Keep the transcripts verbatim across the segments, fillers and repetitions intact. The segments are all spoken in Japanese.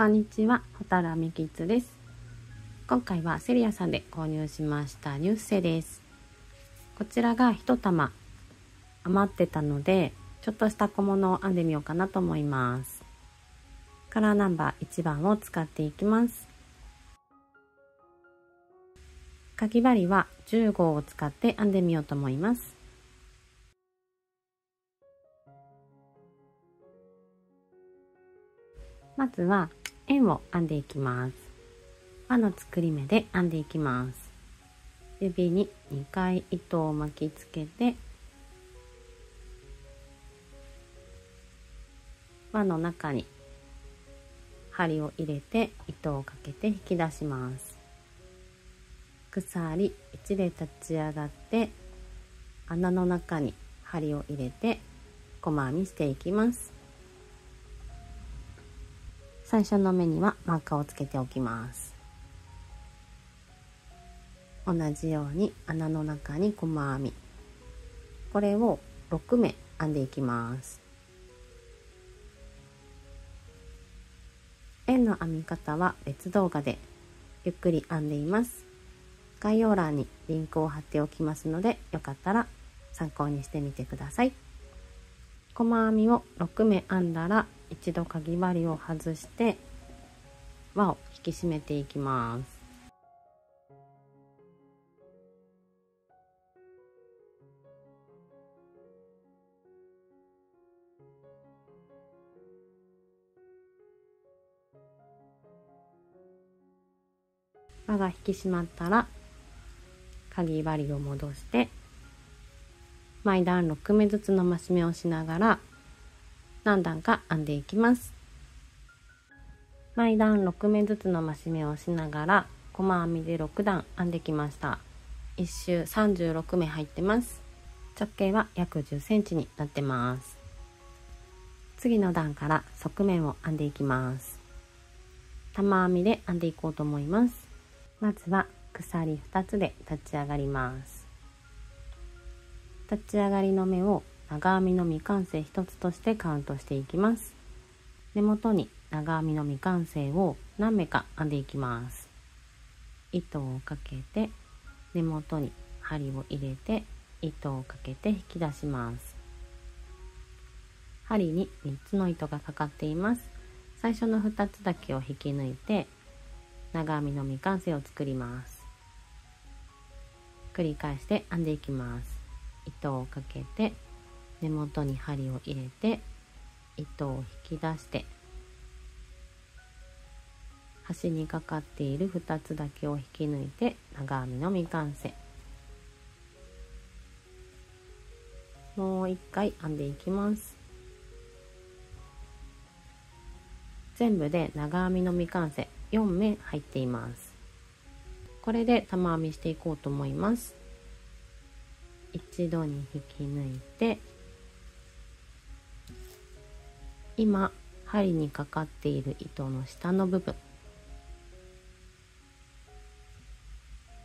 こんにちは、蛍原みきつです。今回はセリアさんで購入しましたニュッセです。こちらが一玉余ってたので、ちょっとした小物を編んでみようかなと思います。カラーナンバーいちばんを使っていきます。かぎ針はじゅう号を使って編んでみようと思います。まずは円を編んでいきます。輪の作り目で編んでいきます。指ににかい糸を巻きつけて、輪の中に針を入れて糸をかけて引き出します。鎖いちで立ち上がって、穴の中に針を入れて細編みしていきます。最初の目にはマーカーをつけておきます。同じように穴の中に細編み、これをろく目編んでいきます。円の編み方は別動画でゆっくり編んでいます。概要欄にリンクを貼っておきますので、よかったら参考にしてみてください。細編みをろく目編んだら、一度かぎ針を外して輪を引き締めていきます。輪が引き締まったらかぎ針を戻して、毎段ろく目ずつの増し目をしながら何段か編んでいきます。毎段ろく目ずつの増し目をしながら細編みでろく段編んできました。いっ周さんじゅうろく目入ってます。直径は約じゅっセンチになってます。次の段から側面を編んでいきます。玉編みで編んでいこうと思います。まずは鎖ふたつで立ち上がります。立ち上がりの目を長編みの未完成ひとつとしてカウントしていきます。根元に長編みの未完成を何目か編んでいきます。糸をかけて根元に針を入れて糸をかけて引き出します。針にみっつの糸がかかっています。最初のふたつだけを引き抜いて長編みの未完成を作ります。繰り返して編んでいきます。糸をかけて根元に針を入れて糸を引き出して、端にかかっているふたつだけを引き抜いて長編みの未完成。もういっかい編んでいきます。全部で長編みの未完成よん目入っています。これで玉編みしていこうと思います。一度に引き抜いて、今針にかかっている糸の下の部分、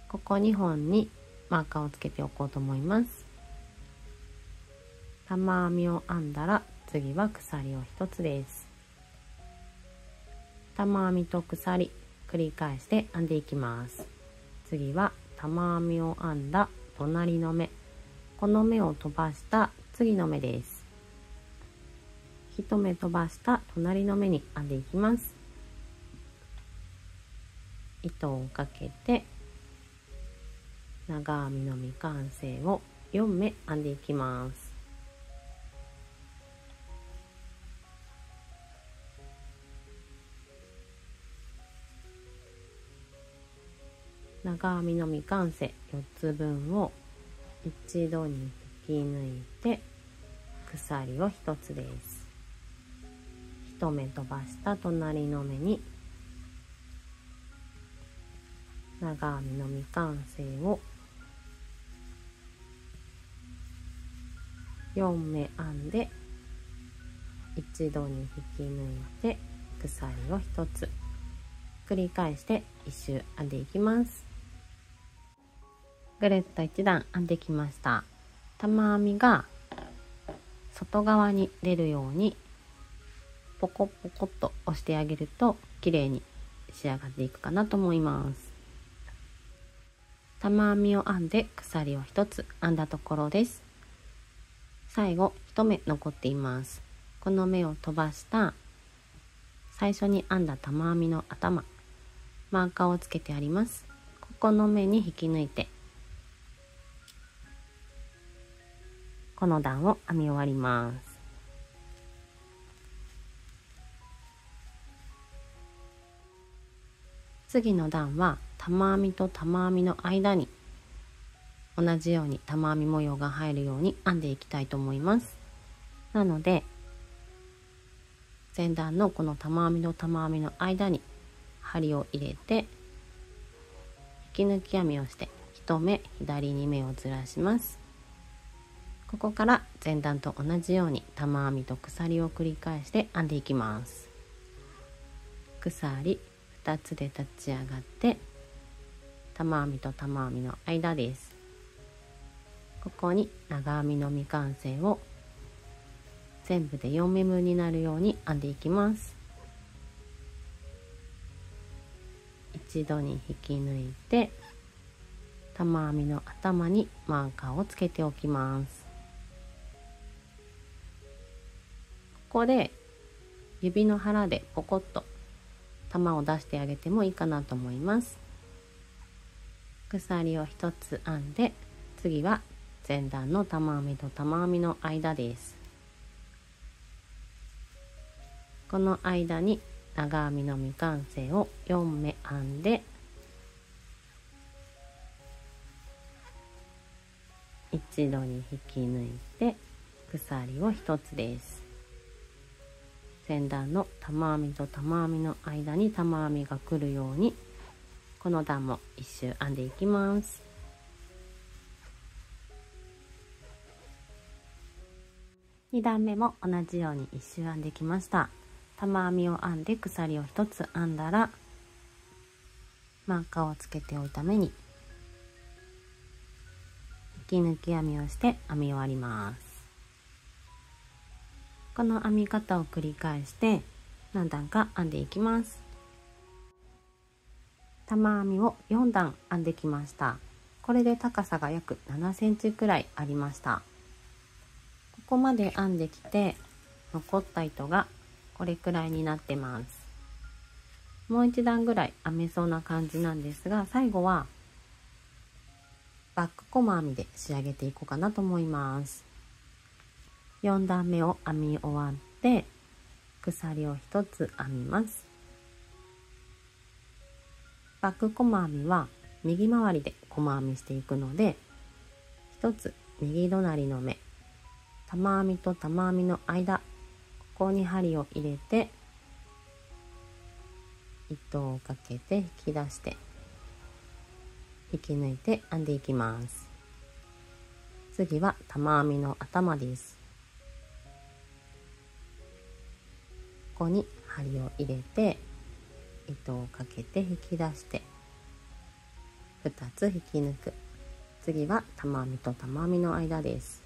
ここにほんにマーカーをつけておこうと思います。玉編みを編んだら次は鎖をひとつです。玉編みと鎖繰り返して編んでいきます。次は玉編みを編んだ隣の目、この目を飛ばした次の目です。一目飛ばした隣の目に編んでいきます。糸をかけて長編みの未完成をよん目編んでいきます。長編みの未完成よっつぶんを一度に引き抜いて鎖をひとつです。一目飛ばした隣の目に長編みの未完成をよん目編んで、一度に引き抜いて鎖をひとつ、繰り返していっ周編んでいきます。ぐるっといち段編んできました。玉編みが外側に出るようにポコポコっと押してあげると綺麗に仕上がっていくかなと思います。玉編みを編んで鎖をひとつ編んだところです。最後ひとめ残っています。この目を飛ばした最初に編んだ玉編みの頭、マーカーをつけてあります。ここの目に引き抜いてこの段を編み終わります。次の段は玉編みと玉編みの間に同じように玉編み模様が入るように編んでいきたいと思います。なので前段のこの玉編みと玉編みの間に針を入れて引き抜き編みをしてひとめ左に目をずらします。ここから前段と同じように玉編みと鎖を繰り返して編んでいきます。鎖ふたつで立ち上がって玉編みと玉編みの間です。ここに長編みの未完成を全部でよんめぶんになるように編んでいきます。一度に引き抜いて玉編みの頭にマーカーをつけておきます。ここで指の腹でポコッと玉を出してあげてもいいかなと思います。鎖をひとつ編んで次は前段の玉編みと玉編みの間です。この間に長編みの未完成をよんめ編んで一度に引き抜いて鎖をひとつです。前段の玉編みと玉編みの間に玉編みが来るようにこの段も一周編んでいきます。に段目も同じように一周編んできました。玉編みを編んで鎖をひとつ編んだらマーカーをつけておいた目に引き抜き編みをして編み終わります。この編み方を繰り返して何段か編んでいきます。玉編みをよんだん編んできました。これで高さが約ななセンチくらいありました。ここまで編んできて残った糸がこれくらいになってます。もう一段ぐらい編めそうな感じなんですが、最後はバック細編みで仕上げていこうかなと思います。よんだんめを編み終わって鎖をひとつ編みます。バック細編みは右回りで細編みしていくのでひとつ右隣の目、玉編みと玉編みの間、ここに針を入れて糸をかけて引き出して引き抜いて編んでいきます。次は玉編みの頭です。ここに針を入れて糸をかけて引き出してふたつ引き抜く。次は玉編みと玉編みの間です。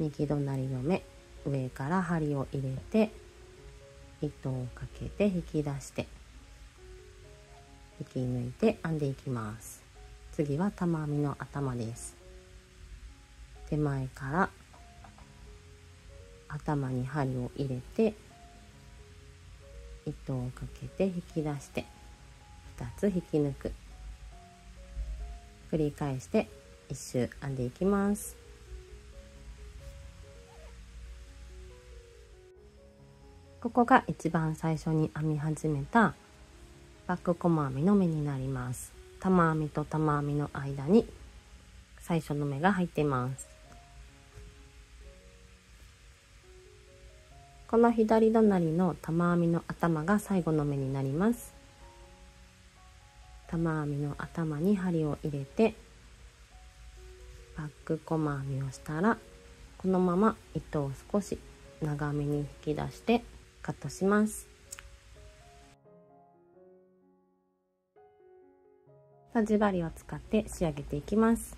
右隣の目、上から針を入れて糸をかけて引き出して引き抜いて編んでいきます。次は玉編みの頭です。手前から頭に針を入れて糸をかけて引き出してふたつ引き抜く。繰り返していっしゅう編んでいきます。ここが一番最初に編み始めたバック細編みの目になります。玉編みと玉編みの間に最初の目が入っています。この左隣の玉編みの頭が最後の目になります。玉編みの頭に針を入れてバック細編みをしたらこのまま糸を少し長めに引き出してカットします。とじ針を使って仕上げていきます。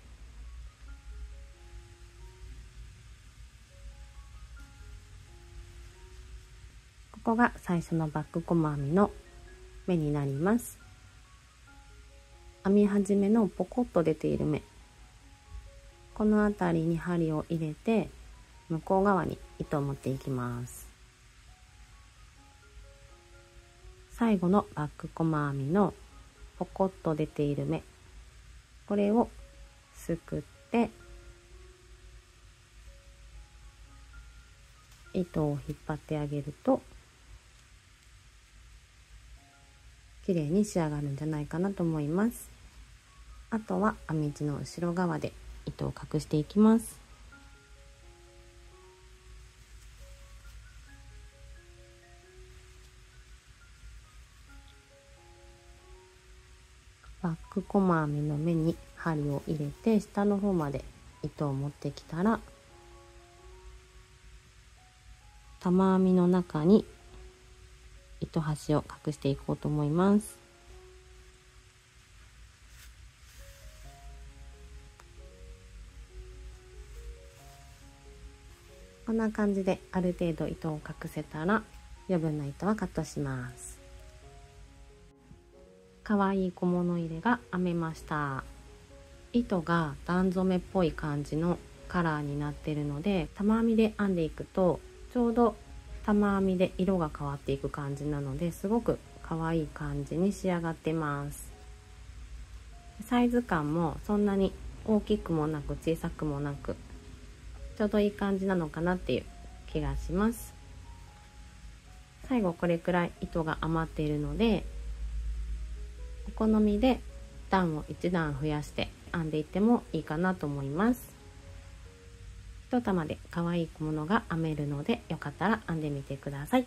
ここが最初のバック細編みの目になります。編み始めのポコッと出ている目、この辺りに針を入れて向こう側に糸を持っていきます。最後のバック細編みのポコッと出ている目、これをすくって糸を引っ張ってあげると綺麗に仕上がるんじゃないかなと思います。あとは編み地の後ろ側で糸を隠していきます。バック細編みの目に針を入れて下の方まで糸を持ってきたら、玉編みの中に糸端を隠していこうと思います。こんな感じである程度糸を隠せたら余分な糸はカットします。可愛い小物入れが編めました。糸が段染めっぽい感じのカラーになっているので、玉編みで編んでいくとちょうど玉編みで色が変わっていく感じなので、すごく可愛い感じに仕上がってます。サイズ感もそんなに大きくもなく小さくもなく、ちょうどいい感じなのかなっていう気がします。最後これくらい糸が余っているので、お好みで段をいち段増やして編んでいってもいいかなと思います。一玉で可愛い小物が編めるので、よかったら編んでみてください。